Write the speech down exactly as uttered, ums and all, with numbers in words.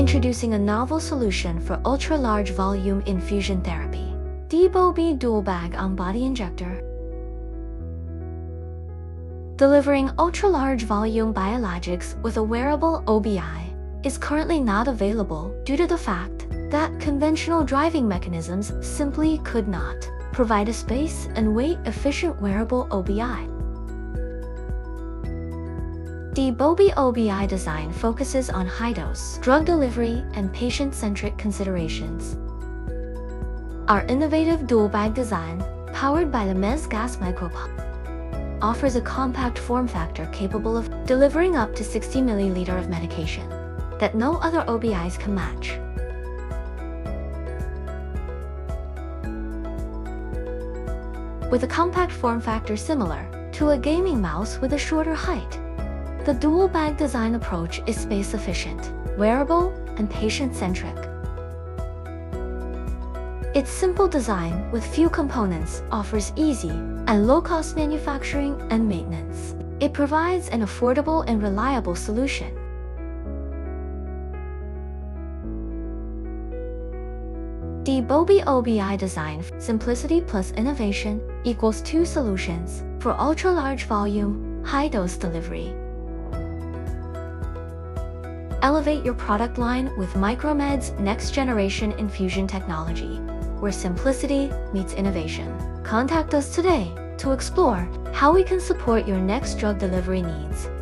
introducing a novel solution for ultra-large volume infusion therapy. dBOBi Dual Bag On-Body Injector, delivering ultra-large volume biologics with a wearable O B I, is currently not available due to the fact that conventional driving mechanisms simply could not provide a space and weight-efficient wearable O B I. dBOBi O B I design focuses on high-dose drug delivery and patient-centric considerations. Our innovative dual-bag design, powered by the M E S gas micropump, offers a compact form factor capable of delivering up to sixty milliliters of medication that no other O B Is can match. With a compact form factor similar to a gaming mouse with a shorter height, the dual bag design approach is space efficient, wearable, and patient-centric. Its simple design with few components offers easy and low-cost manufacturing and maintenance. It provides an affordable and reliable solution. dBOBi O B I design, simplicity plus innovation equals two solutions for ultra-large volume, high-dose delivery. Elevate your product line with MicroMED's next-generation infusion technology, where simplicity meets innovation. Contact us today to explore how we can support your next drug delivery needs.